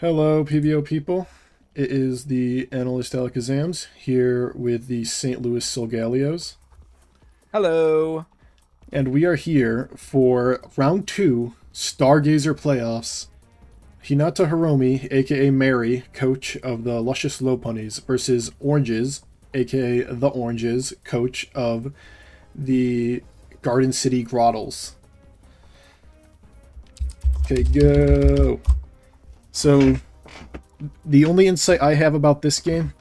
Hello PBO people, it is the Analyst Alakazams here with the St. Louis Solgaleos. Hello! And we are here for Round 2 STARGAZER Playoffs. Hinata Hiromi, aka Mary, coach of the Luscious Lopunnies, versus Oranges, aka The Oranges, coach of the Garden City Grottles. Okay, go! So, the only insight I have about this game,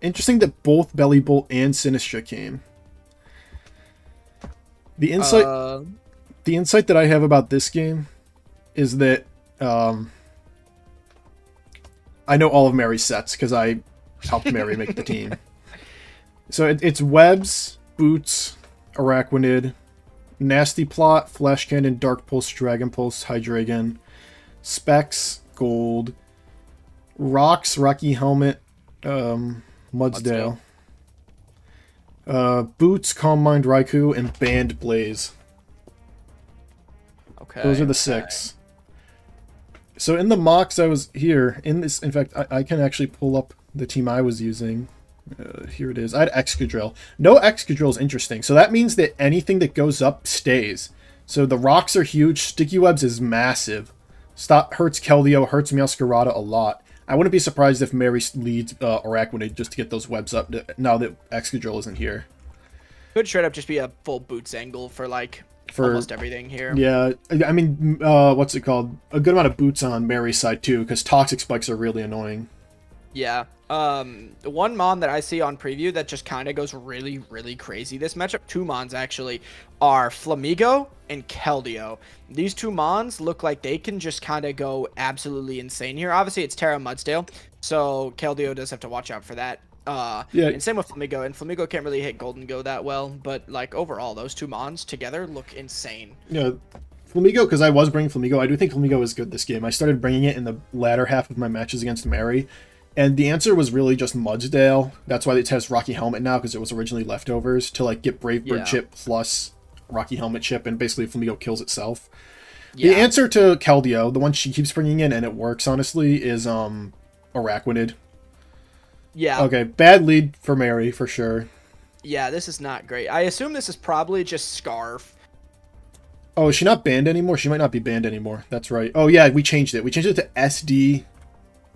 interesting that both Belly Bolt and Sinistra came. The insight that I have about this game is that I know all of Mary's sets because I helped Mary make the team. So it's Webs, Boots, Araquanid, Nasty Plot, Flash Cannon, Dark Pulse, Dragon Pulse, Hydreigon, Specs, Gold, Rocks, Rocky Helmet, Mudsdale, Boots, Calm Mind, Raikou, and Band Blaze. Okay. Those are the six. So in the mocks I was here, in this, in fact, I can actually pull up the team I was using. Here it is. I had Excadrill. No Excadrill is interesting. So that means that anything that goes up stays. So the rocks are huge. Sticky Webs is massive. Stop hurts Keldeo, hurts Meowscarada a lot. I wouldn't be surprised if Mary leads Araquanid just to get those webs up now that Excadrill isn't here. Could straight up just be a full Boots angle for like almost everything here. Yeah, I mean, what's it called? A good amount of Boots on Mary's side too, because Toxic Spikes are really annoying. Yeah. One Mon that I see on preview that just kind of goes really, really crazy this matchup, two Mons actually, are Flamigo and Keldeo. These two Mons look like they can just kind of go absolutely insane here. Obviously, it's Terra Mudsdale, so Keldeo does have to watch out for that. Yeah. And same with Flamigo, and Flamigo can't really hit Gholdengo that well, but like overall, those two Mons together look insane. Yeah, Flamigo, because I was bringing Flamigo, I do think Flamigo is good this game. I started bringing it in the latter half of my matches against Mary. And the answer was really just Mudsdale. That's why it has Rocky Helmet now, because it was originally leftovers to like get Brave Bird chip plus Rocky Helmet chip, and basically Flamigo kills itself. Yeah. The answer to Keldeo, the one she keeps bringing in, and it works honestly, is Araquanid. Yeah. Okay, bad lead for Mary for sure. Yeah, this is not great. I assume this is probably just Scarf. Oh, is she not banned anymore? She might not be banned anymore. That's right. Oh yeah, we changed it. We changed it to SD.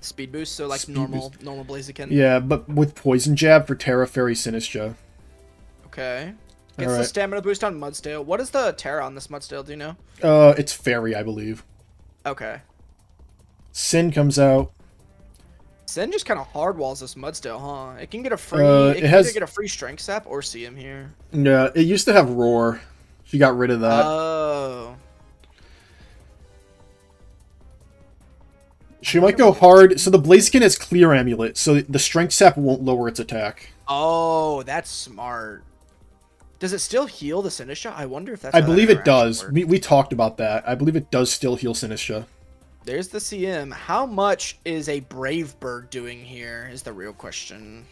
Speed boost, so like normal Blaziken. Yeah, but with Poison Jab for Terra, Fairy, Sinistra. Okay. Gets the stamina boost on Mudsdale. What is the Terra on this Mudsdale, do you know? It's Fairy, I believe. Okay. Sin comes out. Sin just kind of hard walls this Mudsdale, huh? It can get a free it can either get a free Strength Sap or CM here. Yeah, it used to have Roar. She got rid of that. Oh. She might go hard. So the Blaziken has Clear Amulet, so the Strength Sap won't lower its attack. Oh, that's smart. Does it still heal the Sinistra? I wonder if that's I believe it does. We talked about that. I believe it does still heal Sinistra. There's the CM. How much is a Brave Bird doing here is the real question.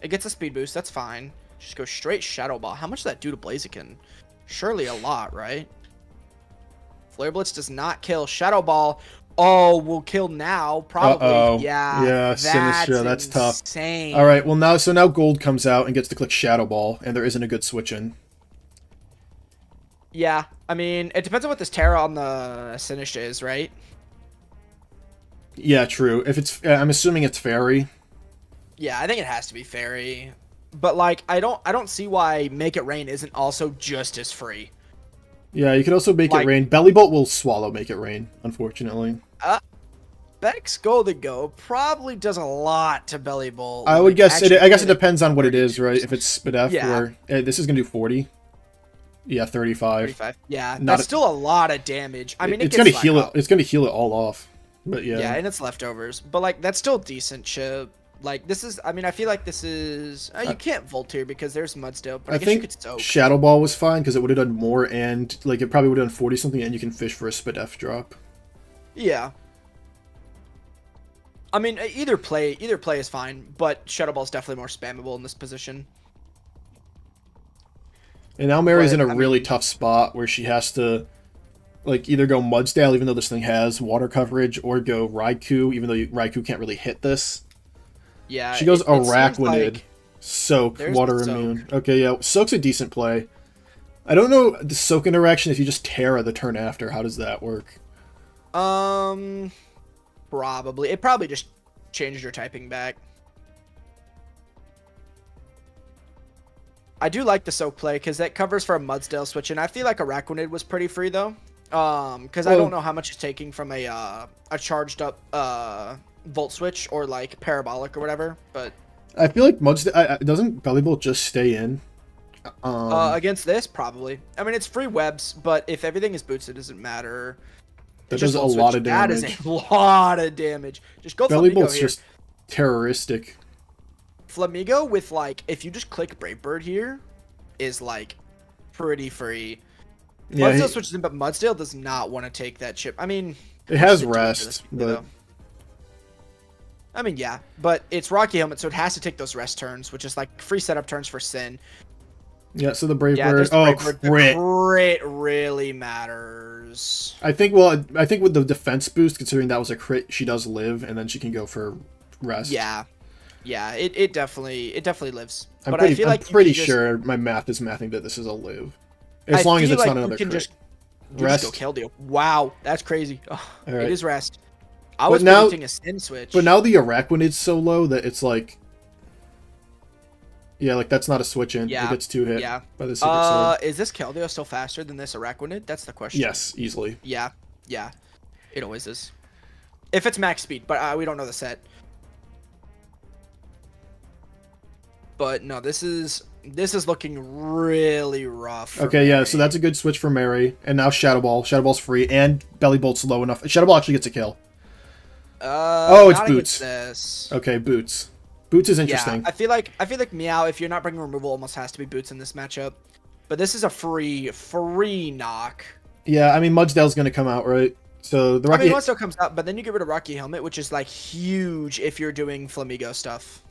It gets a speed boost. That's fine. Just go straight Shadow Ball. How much does that do to Blaziken? Surely a lot, right? Flare Blitz does not kill. Shadow Ball... Oh, we'll kill now, probably. Uh-oh. Yeah, Sinistra, that's tough. Insane. All right, well, now, so now Gold comes out and gets to click Shadow Ball, and there isn't a good switch in. Yeah, I mean, it depends on what this Terra on the Sinistra is, right? Yeah, true. If it's, I'm assuming it's Fairy. Yeah, I think it has to be Fairy. But, like, I don't see why Make It Rain isn't also just as free. Yeah, you could also make it rain. Belly Bolt will swallow Make It Rain, unfortunately. Beck's Gholdengo probably does a lot to Belly Bolt. I would guess. I guess it depends on what it is, right? If it's Spidef, or this is gonna do 40. Yeah, 35. 35. Yeah, that's still a lot of damage. I mean, it's gonna heal it. It's gonna heal it all off. But yeah. Yeah, and it's leftovers. But like, that's still decent chip. Like this is. I mean, I feel like this is. You can't Voltier because there's Mudsdale. But I guess think you could soak. Shadow Ball was fine because it would have done more, and like it probably would have done 40 something, and you can fish for a Spidef drop. Yeah. I mean, either play is fine, but Shadow Ball is definitely more spammable in this position. And now Mary's in a really tough spot where she has to like either go Mudsdale, even though this thing has water coverage, or go Raikou, even though Raikou can't really hit this. Yeah, she goes Araquanid, like, Soak, Water Immune. Okay, yeah, Soak's a decent play. I don't know the Soak interaction if you just Terra the turn after. How does that work? Probably. It probably just changed your typing back. I do like the Soak play because that covers for a Mudsdale switch, and I feel like Araquanid was pretty free though, because I don't know how much it's taking from a charged up Volt Switch or like Parabolic or whatever. But I feel like Mudsdale doesn't Belly Bolt just stay in against this probably. I mean, it's free webs, but if everything is boots, it doesn't matter. That does a lot of damage. That is a lot of damage. Just go Belly Bolt's here. Just terroristic. Flamigo with, like, if you just click Brave Bird here, is, like, pretty free. Yeah, Mudsdale switches in, but Mudsdale does not want to take that chip. I mean... It has rest, but... Though. I mean, yeah, but it's Rocky Helmet, so it has to take those rest turns, which is, like, free setup turns for Sin. Yeah, so the Brave Bird... Oh, crit. The crit really matters. I think, well, I think with the defense boost, considering that was a crit, she does live, and then she can go for rest. Yeah. Yeah, it definitely lives. But I feel like I'm pretty sure my math is mathing that this is a live, as long as it's not another crit. Rest. Keldeo. Wow, that's crazy. Oh, right. It is rest. I was predicting a Sin switch, but now the Araquanid's so low that it's like, yeah, like that's not a switch in. Yeah. It gets two hit. Yeah. By the Secret Sword. Is this Keldeo still faster than this Araquanid? That's the question. Yes, easily. Yeah, yeah, it always is. If it's max speed, but we don't know the set. But no, this is looking really rough. Okay, yeah, so that's a good switch for Mary. And now Shadow Ball. Shadow Ball's free, and Belly Bolt's low enough. Shadow Ball actually gets a kill. Oh, it's Boots. This. Okay, Boots. Boots is interesting. Yeah, I feel like Meow, if you're not bringing removal, almost has to be Boots in this matchup. But this is a free knock. Yeah, I mean, Mudsdale's going to come out, right? So the Rocky Mudsdale comes out, but then you get rid of Rocky Helmet, which is like huge if you're doing Flamigo stuff.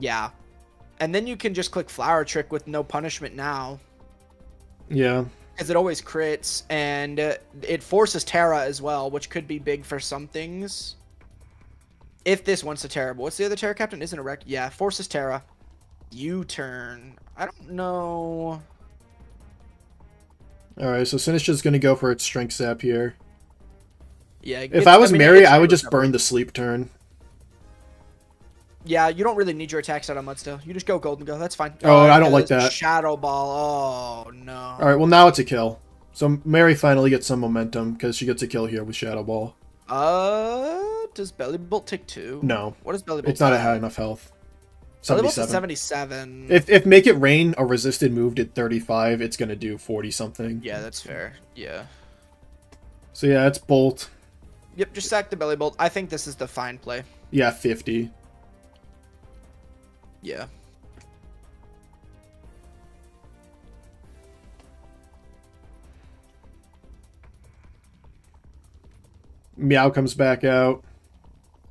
Yeah, and then you can just click Flower Trick with no punishment now. Yeah, because it always crits, and it forces Terra as well, which could be big for some things. If this wants to Terra, but what's the other Terra Captain? Isn't a wreck? Yeah, forces Terra. U-turn. I don't know. All right, so Sinistra's gonna go for its Strength Zap here. Yeah. If I was Mary, I would just burn the Sleep turn. Yeah, you don't really need your attacks out on Mudsdale. You just go Gholdengo. That's fine. Oh, I don't like that. Shadow Ball. Oh, no. All right, well, now it's a kill. So Mary finally gets some momentum because she gets a kill here with Shadow Ball. Does Belly Bolt take 2? No. What is Belly Bolt? It's not at high enough health. 77. 77. If Make It Rain, a resisted move, did 35, it's going to do 40-something. Yeah, that's fair. Yeah. So, yeah, it's Bolt. Yep, just sack the Belly Bolt. I think this is the fine play. Yeah, 50. Yeah. Meow comes back out.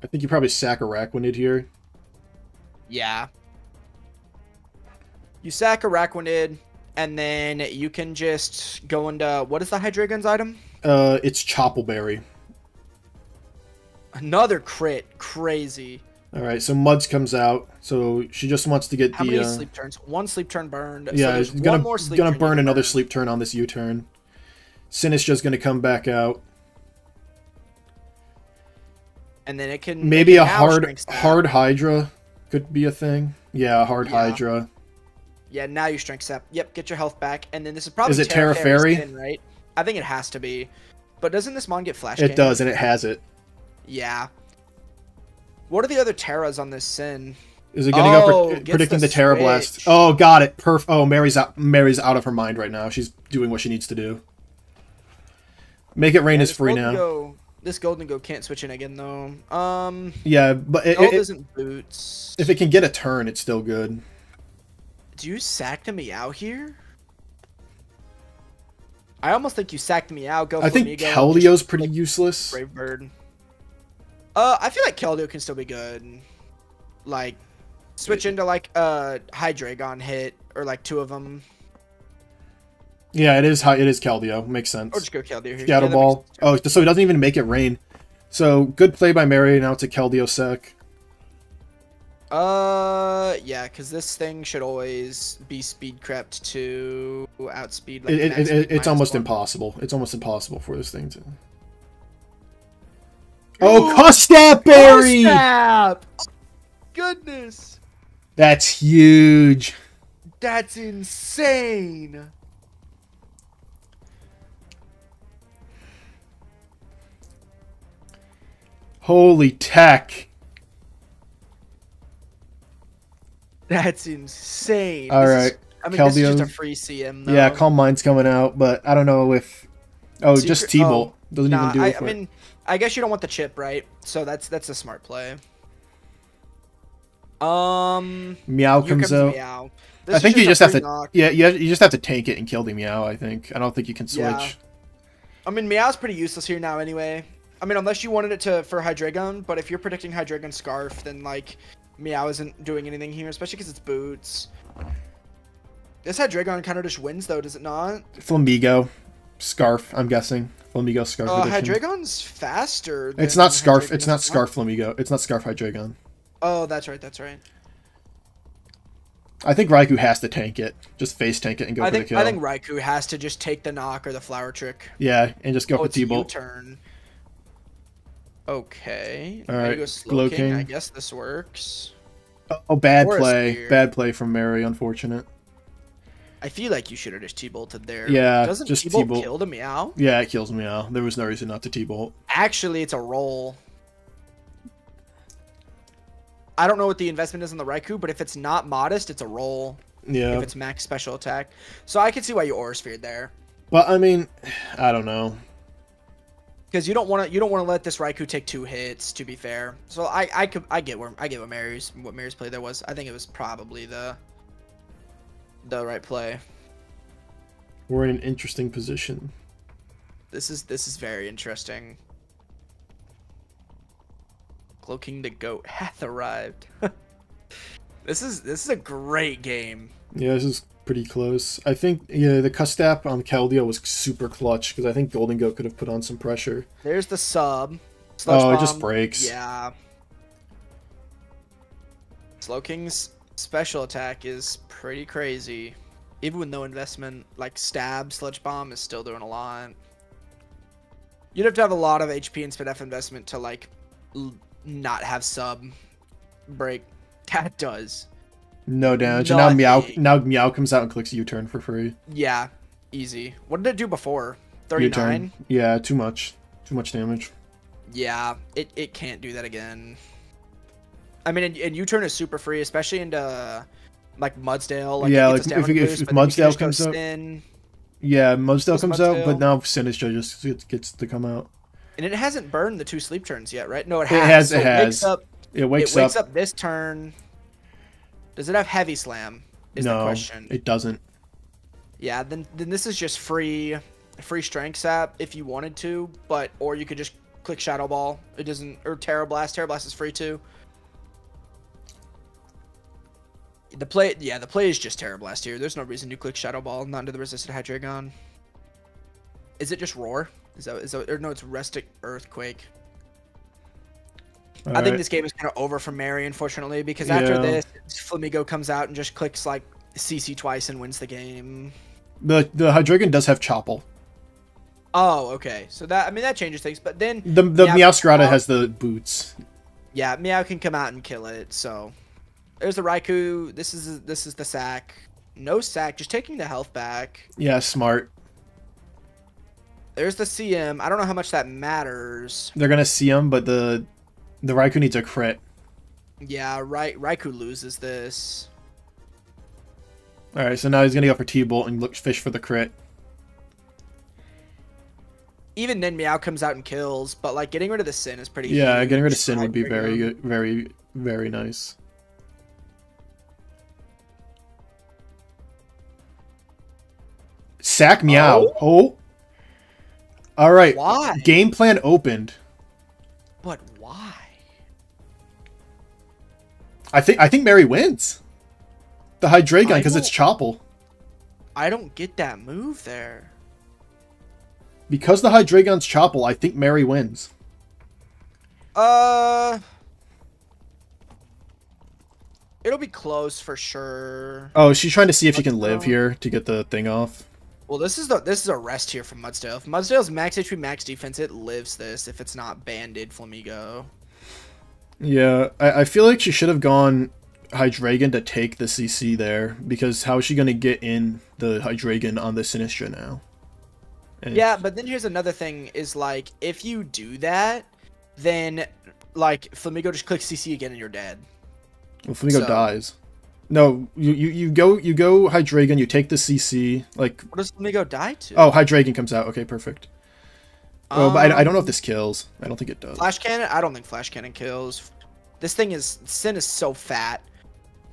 I think you probably sack Araquanid here. Yeah. You sack Araquanid, and then you can just go into... What is the Hydreigon's item? It's Choppleberry. Another crit. Crazy. All right, so Muds comes out, so she just wants to get how the... How many sleep turns? One sleep turn burned. Yeah, so gonna burn another sleep turn on this U-turn. Sinistra's gonna come back out, and then it can maybe a hard Hydra could be a thing. Yeah, Hydra. Yeah, now you Strength Sap. Yep, get your health back, and then this is probably Terra Fairy, right? I think it has to be, but doesn't this Mon get Flash? It does, and it has it. Yeah. What are the other Terras on this Sin? Is it going to go for predicting the Terra Blast? Oh, got it. Perf. Oh, Mary's out of her mind right now. She's doing what she needs to do. Make It Rain is free now. This Gholdengo can't switch in again, though. Yeah, but it isn't Boots. If it can get a turn, it's still good. Do you sack the Meow here? I almost think you sacked Meow. Go. I think Keldeo's pretty useless. Brave Bird. I feel like Keldeo can still be good. Like, switch into, like, Hydreigon hit or like two of them. Yeah, it is. It is Keldeo. Makes sense. Or just go Keldeo here. Shadow Ball. Oh, so he doesn't even make it rain. So good play by Mary. Now it's a Keldeo sec. Yeah, because this thing should always be speed crept to outspeed. Like, it's almost impossible. It's almost impossible for this thing to. Oh, Custap Berry! Custap! Oh, goodness. That's huge. That's insane. Holy tech. That's insane. All right. I mean, Keldeo's, this is just a free CM, though. Yeah, Calm Mind's coming out, but I don't know if... Oh, Secret... just T-Bolt. Oh, doesn't even do it for I mean, I guess you don't want the chip, right? So that's a smart play. Meow comes out. Meow. I think you just have to... Knock. Yeah, you just have to tank it and kill the Meow, I think. I don't think you can switch. Yeah. I mean, Meow's pretty useless here now anyway. I mean, unless you wanted it to for Hydreigon, but if you're predicting Hydreigon Scarf, then, like, Meow isn't doing anything here, especially because it's Boots. This Hydreigon kind of just wins, though, does it not? Flamigo Scarf, I'm guessing. Flamigo Scarf edition. Hydreigon's faster than Hydreigon. It's not Scarf Flamigo. It's not Scarf Hydreigon. Oh, that's right, that's right. I think Raikou has to tank it. Just face tank it and go for the kill. I think Raikou has to just take the knock or the flower trick. Yeah, and just go for T-Bolt. Turn. Okay. All right. Glow King. I guess this works. Oh, bad play. Spear. Bad play from Mary. Unfortunate. I feel like you should have just T-bolted there. Yeah. Doesn't T-bolt kill the Meow? Yeah, it kills Meow. There was no reason not to T-bolt. Actually, it's a roll. I don't know what the investment is on the Raikou, but if it's not modest, it's a roll. Yeah. If it's max special attack. So I can see why you Aura Sphered there. But I mean, I don't know. Because you don't want to let this Raikou take two hits. To be fair, so I get what Mary's play there was. I think it was probably the right play. We're in an interesting position. This is very interesting. Glow King the Goat hath arrived. This is a great game. Yeah, this is pretty close. I think the Custap on Keldeo was super clutch because I think Gholdengo could have put on some pressure. There's the sub. Sludge Bomb. It just breaks. Yeah. Slowking's special attack is pretty crazy. Even with no investment, like Stab, Sludge Bomb is still doing a lot. You'd have to have a lot of HP and SpinF investment to like not have sub break. That does. No damage. And now Meow comes out and clicks U-turn for free. Yeah, easy. What did it do before? 39? Yeah, too much. Too much damage. Yeah, it can't do that again. I mean, and U-turn is super free, especially into, like, Mudsdale. Like, yeah, like, if Mudsdale comes out. Yeah, Mudsdale comes out, but now Sinistra just gets to come out. And it hasn't burned the two sleep turns yet, right? No, it has. It has. It wakes up this turn. Does it have Heavy Slam? Is the question. No, it doesn't. Yeah, then this is just free Strength Sap if you wanted to, but or you could just click Shadow Ball. It doesn't, or Terra Blast. Terra Blast is free too. The play is just Terra Blast here. There's no reason to click Shadow Ball. Not under the resisted Hydreigon. Is it just Roar? Is that or no? It's Rustic Earthquake. All right. Think this game is kind of over for Mary, unfortunately, because after this, Flamigo comes out and just clicks, like, CC twice and wins the game. The Hydreigon does have Chopple. Oh, okay. So that changes things, but then... The Meowscarada has the boots. Yeah, Meow can come out and kill it, so... There's the Raikou. This is the sack. No sack, just taking the health back. Yeah, smart. There's the CM. I don't know how much that matters. They're going to CM, but the Raikou needs a crit. Yeah, Raikou loses this. Alright, so now he's going to go for T-Bolt and fish for the crit. Even then, Meow comes out and kills, but like getting rid of the Sin is pretty huge. Getting rid of Sin would be very good, very, very nice. Sack Meow. Oh. Alright. Why? Game plan opened. But why? I think Mary wins. The Hydreigon, because it's Chopple. I don't get that move there. Because the Hydreigon's Chopple, I think Mary wins. It'll be close for sure. Oh, she's trying to see if she can live here to get the thing off. Well, this is a rest here from Mudsdale. If Mudsdale's max HP, max defense, it lives this if it's not banded Flamigo. Yeah, I feel like she should have gone Hydreigon to take the CC there, because how is she going to get in the Hydreigon on the Sinistra now? And yeah, but then here's another thing is, like, if you do that, then, like, Flamigo just clicks CC again and you're dead. Well, Flamigo dies. No, you go Hydreigon, you take the CC, like... What does Flamigo die to? Oh, Hydreigon comes out. Okay, perfect. Oh, but I don't know if this kills. I don't think it does. Flash Cannon? I don't think Flash Cannon kills. This thing is... Sin is so fat.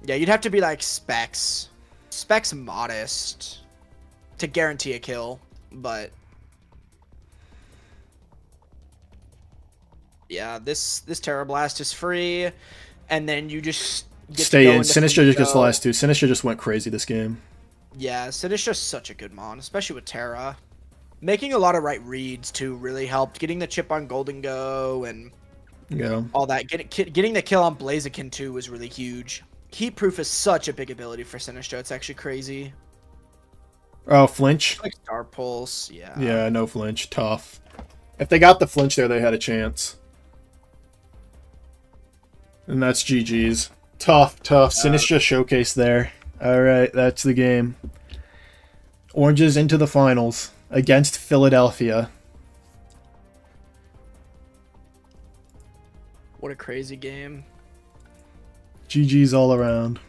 Yeah, you'd have to be like Specs. Specs modest to guarantee a kill, but... Yeah, this Terra Blast is free, and then you just... Stay in. Sinistra just gets the last two. Sinistra just went crazy this game. Yeah, Sinistra's such a good mon, especially with Terra. Making a lot of right reads too really helped. Getting the chip on Gholdengo and all that. Getting the kill on Blaziken too was really huge. Heat Proof is such a big ability for Sinistra. It's actually crazy. Oh, flinch. Like Star Pulse, yeah. Yeah, no flinch. Tough. If they got the flinch there, they had a chance. And that's GG's. Tough, tough. Sinistra showcase there. All right, that's the game. Oranges into the finals against Philadelphia. What a crazy game. GG's all around.